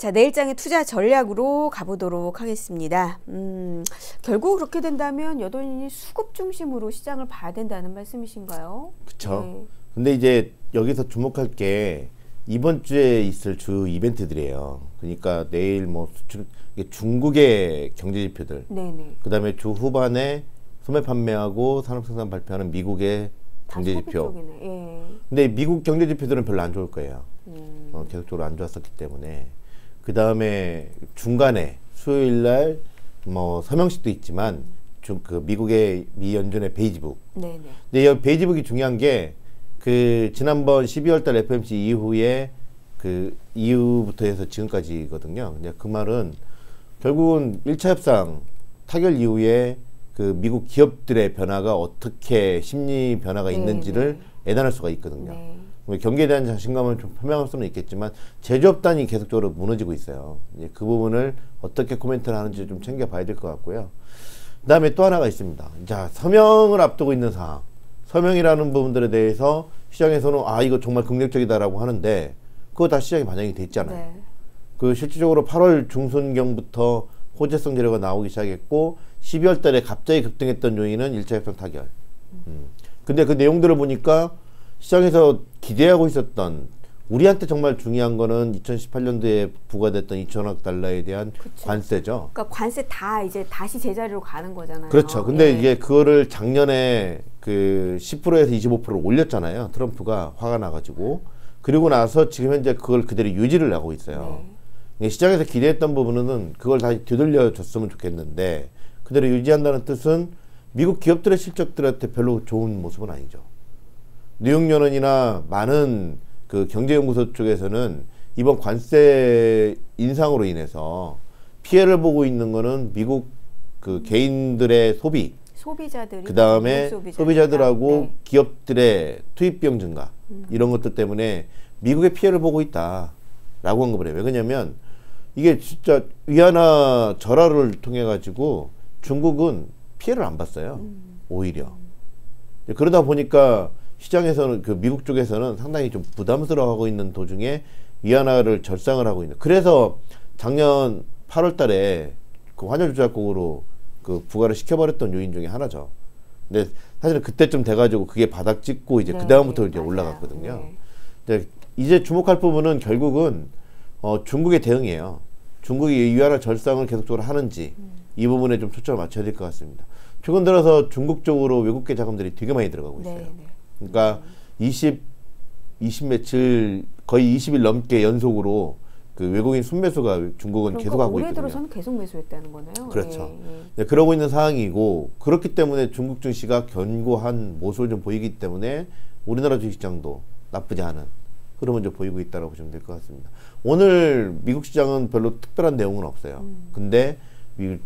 자, 내일장의 투자 전략으로 가보도록 하겠습니다. 결국 그렇게 된다면 여돈이 수급 중심으로 시장을 봐야 된다는 말씀이신가요? 그렇죠. 네. 근데 이제 여기서 주목할 게 이번 주에 있을 주 이벤트들이에요. 그러니까 내일 뭐 중국의 경제지표들, 그 다음에 주 후반에 소매 판매하고 산업생산 발표하는 미국의 경제지표. 예. 근데 미국 경제지표들은 별로 안 좋을 거예요. 계속적으로 안 좋았었기 때문에. 그 다음에 중간에 수요일날 뭐 서명식도 있지만 그 미국의 미 연준의 베이지북. 네네. 근데 이 베이지북이 중요한 게 그 지난번 12월달 FMC 이후에 그 이후부터 해서 지금까지거든요. 근데 그 말은 결국은 1차 협상 타결 이후에 그 미국 기업들의 변화가 어떻게 심리 변화가 있는지를 예단할 수가 있거든요. 경기에 대한 자신감은 좀 표명할 수는 있겠지만 제조업단이 계속적으로 무너지고 있어요. 이제 그 부분을 어떻게 코멘트를 하는지 좀 챙겨봐야 될 것 같고요. 그 다음에 또 하나가 있습니다. 자, 서명을 앞두고 있는 사항, 서명이라는 부분들에 대해서 시장에서는 아 이거 정말 긍정적이다라고 하는데 그거 다 시장에 반영이 돼 있잖아요. 네. 그 실질적으로 8월 중순경부터 호재성 재료가 나오기 시작했고 12월 달에 갑자기 급등했던 요인은 1차 협상 타결. 근데 그 내용들을 보니까 시장에서 기대하고 있었던, 우리한테 정말 중요한 거는 2018년도에 부과됐던 2천억 달러에 대한 그쵸. 관세죠. 그러니까 관세 다 이제 다시 제자리로 가는 거잖아요. 그렇죠. 근데 예. 이게 그거를 작년에 그 10%에서 25%를 올렸잖아요. 트럼프가 화가 나가지고. 그리고 나서 지금 현재 그걸 그대로 유지를 하고 있어요. 네. 시장에서 기대했던 부분은 그걸 다시 되돌려줬으면 좋겠는데 그대로 유지한다는 뜻은 미국 기업들의 실적들한테 별로 좋은 모습은 아니죠. 뉴욕 연원이나 많은 그 경제연구소 쪽에서는 이번 관세 인상으로 인해서 피해를 보고 있는 거는 미국 그 개인들의 소비자들이 그 다음에 소비자들하고 네. 기업들의 투입비용 증가 이런 것들 때문에 미국의 피해를 보고 있다라고 언급을 해요. 왜냐면 이게 진짜 위안화 절하를 통해 가지고 중국은 피해를 안 봤어요. 오히려 그러다 보니까 시장에서는 그 미국 쪽에서는 상당히 좀 부담스러워하고 있는 도중에 위안화를 절상을 하고 있는. 그래서 작년 8월달에 그 환율조작국으로 그 부과를 시켜버렸던 요인 중에 하나죠. 근데 사실은 그때쯤 돼가지고 그게 바닥 찍고 이제 네, 그 다음부터 이제 올라갔거든요. 네. 이제 주목할 부분은 결국은 중국의 대응이에요. 중국이 위안화 절상을 계속적으로 하는지 이 부분에 좀 초점을 맞춰야 될 것 같습니다. 최근 들어서 중국 쪽으로 외국계 자금들이 되게 많이 들어가고 있어요. 네, 네. 그러니까 20 며칠 거의 20일 넘게 연속으로 그 외국인 순매수가 중국은 그러니까 계속 하고 있거든요. 올해 들어서는 계속 매수했다는 거네요. 그렇죠. 예, 예. 네, 그러고 있는 상황이고 그렇기 때문에 중국 증시가 견고한 모습을 좀 보이기 때문에 우리나라 주식시장도 나쁘지 않은 흐름을 좀 보이고 있다고 보시면 될 것 같습니다. 오늘 미국 시장은 별로 특별한 내용은 없어요. 근데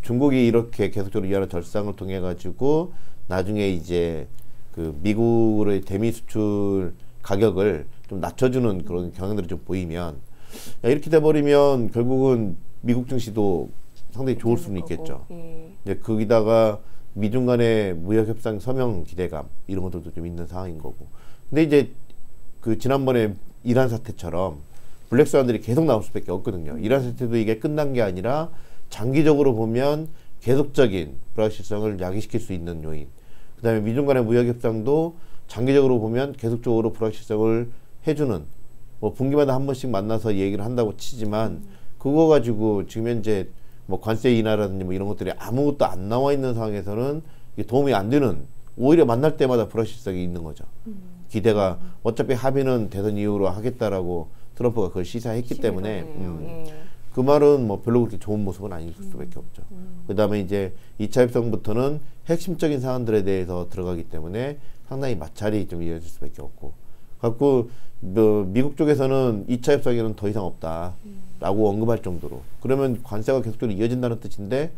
중국이 이렇게 계속적으로 위안화 절상을 통해 가지고 나중에 이제 그 미국의 대미 수출 가격을 좀 낮춰주는 그런 경향들이 좀 보이면 야, 이렇게 돼버리면 결국은 미국 증시도 상당히 좋을 수는 있겠죠. 예. 거기다가 미중 간의 무역협상 서명 기대감 이런 것들도 좀 있는 상황인 거고. 근데 이제 그 지난번에 이란 사태처럼 블랙스완들이 계속 나올 수밖에 없거든요. 이란 사태도 이게 끝난 게 아니라 장기적으로 보면 계속적인 불확실성을 야기시킬 수 있는 요인. 그 다음에 미중 간의 무역협상도 장기적으로 보면 계속적으로 불확실성을 해주는 뭐 분기마다 한 번씩 만나서 얘기를 한다고 치지만 그거 가지고 지금 현재 뭐 관세 인하라든지 뭐 이런 것들이 아무것도 안 나와 있는 상황에서는 이게 도움이 안 되는 오히려 만날 때마다 불확실성이 있는 거죠. 기대가 어차피 합의는 대선 이후로 하겠다라고 트럼프가 그걸 시사했기 때문에 그 말은 뭐 별로 그렇게 좋은 모습은 아닐 수밖에 없죠. 그 다음에 이제 2차 협상부터는 핵심적인 사안들에 대해서 들어가기 때문에 상당히 마찰이 좀 이어질 수밖에 없고. 갖고 미국 쪽에서는 2차 협상에는 더 이상 없다라고 언급할 정도로. 그러면 관세가 계속적으로 이어진다는 뜻인데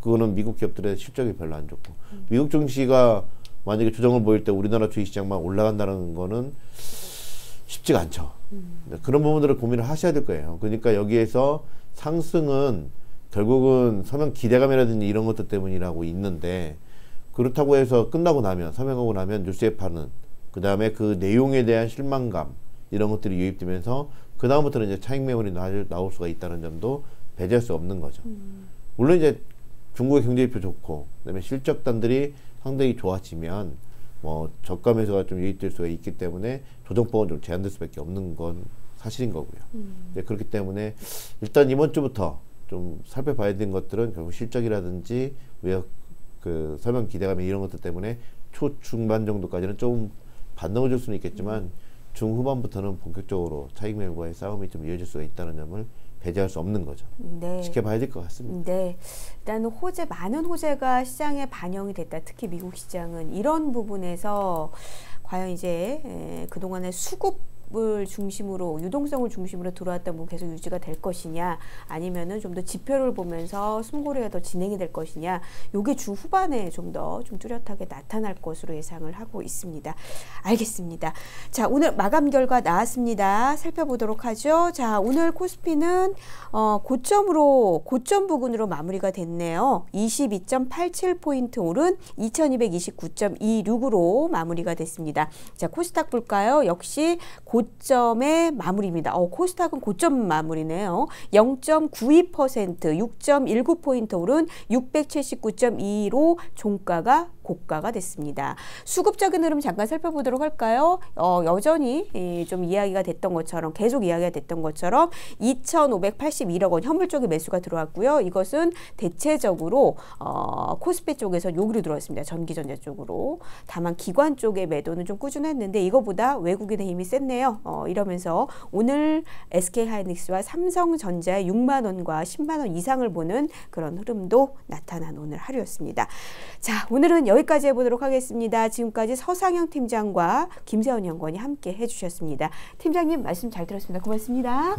그거는 미국 기업들의 실적이 별로 안 좋고. 미국 증시가 만약에 조정을 보일 때 우리나라 주식시장만 올라간다는 거는 쉽지가 않죠. 그런 부분들을 고민을 하셔야 될 거예요. 그러니까 여기에서 상승은 결국은 서명 기대감이라든지 이런 것들 때문이라고 있는데 그렇다고 해서 끝나고 나면 서명하고 나면 뉴스에 파는 그 다음에 그 내용에 대한 실망감 이런 것들이 유입되면서 그 다음부터는 이제 차익 매물이 나올 수가 있다는 점도 배제할 수 없는 거죠. 물론 이제 중국의 경제지표 좋고 그다음에 실적단들이 상당히 좋아지면 뭐 저가 매수가 좀 유입될 수가 있기 때문에 조정폭은 좀 제한될 수밖에 없는 건 사실인 거고요. 그렇기 때문에 일단 이번 주부터 좀 살펴봐야 되는 것들은 결국 실적이라든지 외국 그 설명 기대감 이런 것들 때문에 초중반 정도까지는 좀 반등해줄 수는 있겠지만 중후반부터는 본격적으로 차익 매물과의 싸움이 좀 이어질 수가 있다는 점을 배제할 수 없는 거죠. 네. 지켜봐야 될 것 같습니다. 네. 일단 호재, 많은 호재가 시장에 반영이 됐다. 특히 미국 시장은 이런 부분에서 과연 이제 그동안의 수급을 중심으로, 유동성을 중심으로 들어왔던 부분 계속 유지가 될 것이냐, 아니면은 좀 더 지표를 보면서 숨고래가 더 진행이 될 것이냐, 요게 주 후반에 좀 더 좀 뚜렷하게 나타날 것으로 예상을 하고 있습니다. 알겠습니다. 자, 오늘 마감 결과 나왔습니다. 살펴보도록 하죠. 자, 오늘 코스피는 고점 부근으로 마무리가 됐네요. 22.87포인트 오른 2229.26으로 마무리가 됐습니다. 자, 코스닥 볼까요? 역시 고점의 마무리입니다. 코스닥은 고점 마무리네요. 0.92%, 6.19포인트 오른 679.2로 종가가 고가가 됐습니다. 수급적인 흐름 잠깐 살펴보도록 할까요? 여전히 좀 이야기가 됐던 것처럼, 계속 이야기가 됐던 것처럼 2,581억 원 현물 쪽에 매수가 들어왔고요. 이것은 대체적으로 코스피 쪽에서 여기로 들어왔습니다. 전기전자 쪽으로. 다만 기관 쪽의 매도는 좀 꾸준했는데 이거보다 외국인의 힘이 셌네요. 이러면서 오늘 SK하이닉스와 삼성전자의 6만 원과 10만 원 이상을 보는 그런 흐름도 나타난 오늘 하루였습니다. 자, 오늘은 여기까지 해보도록 하겠습니다. 지금까지 서상영 팀장과 김세원 연구원이 함께 해주셨습니다. 팀장님 말씀 잘 들었습니다. 고맙습니다.